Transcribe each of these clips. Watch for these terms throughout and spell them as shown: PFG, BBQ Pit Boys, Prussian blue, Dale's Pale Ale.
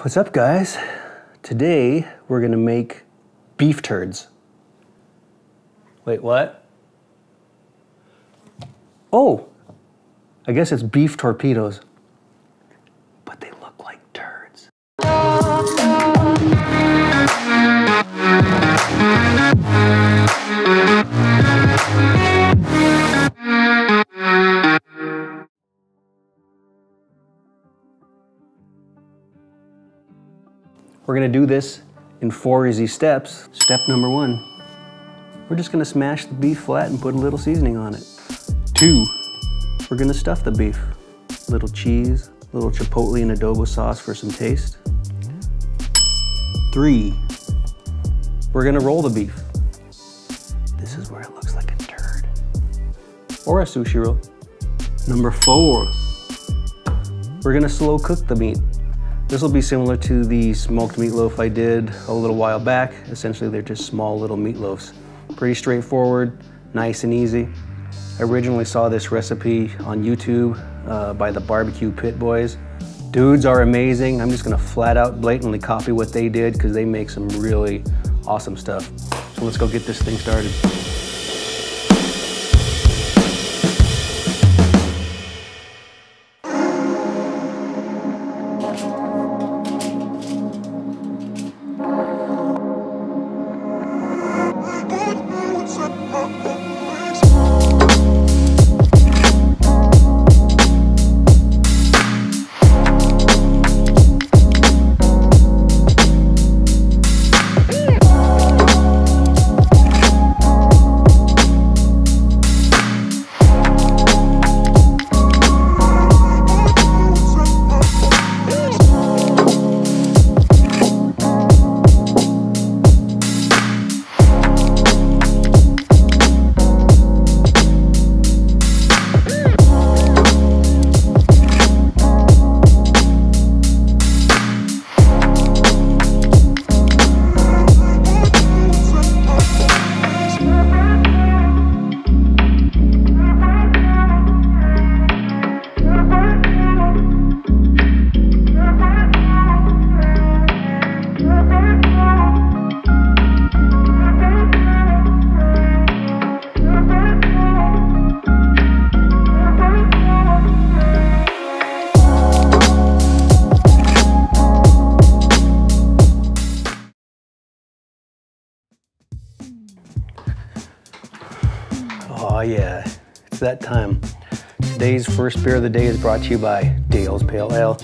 What's up, guys? Today we're gonna make beef turds. Wait, what? Oh, I guess it's beef torpedoes, but they look like turds. We're gonna do this in 4 easy steps. Step number 1, we're just gonna smash the beef flat and put a little seasoning on it. 2, we're gonna stuff the beef. A little cheese, a little chipotle and adobo sauce for some taste. 3, we're gonna roll the beef. This is where it looks like a turd. Or a sushi roll. Number 4, we're gonna slow cook the meat. This will be similar to the smoked meatloaf I did a little while back. Essentially, they're just small little meatloafs. Pretty straightforward, nice and easy. I originally saw this recipe on YouTube by the BBQ Pit Boys. Dudes are amazing. I'm just gonna flat out blatantly copy what they did because they make some really awesome stuff. So let's go get this thing started. Oh yeah, it's that time. Today's first beer of the day is brought to you by Dale's Pale Ale.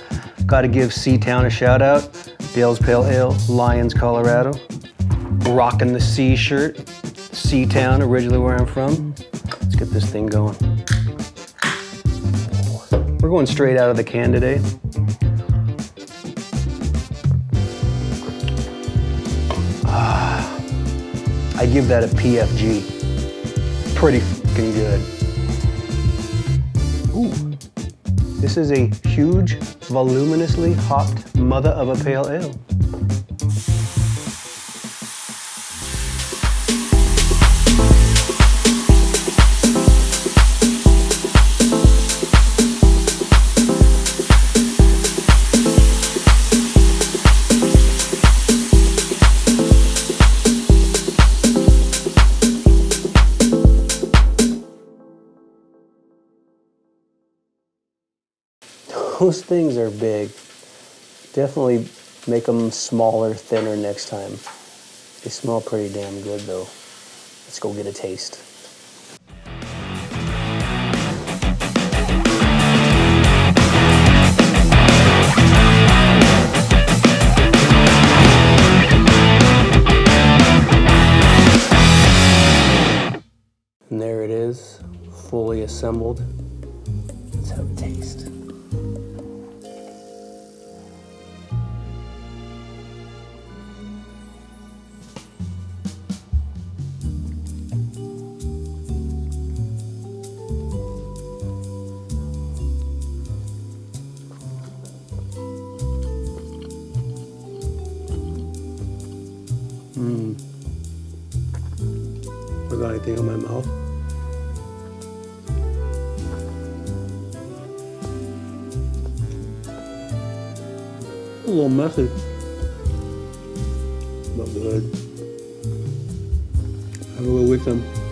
Gotta give Sea Town a shout out. Dale's Pale Ale, Lyons, Colorado. Rocking the sea shirt. Sea Town, originally where I'm from. Let's get this thing going. We're going straight out of the can today. I give that a PFG. Pretty fucking good. Ooh, this is a huge, voluminously hopped mother of a pale ale. Those things are big. Definitely make them smaller, thinner next time. They smell pretty damn good though. Let's go get a taste. And there it is, fully assembled. Let's have a taste. Got anything on my mouth? A little messy. Not good. Have a little with them.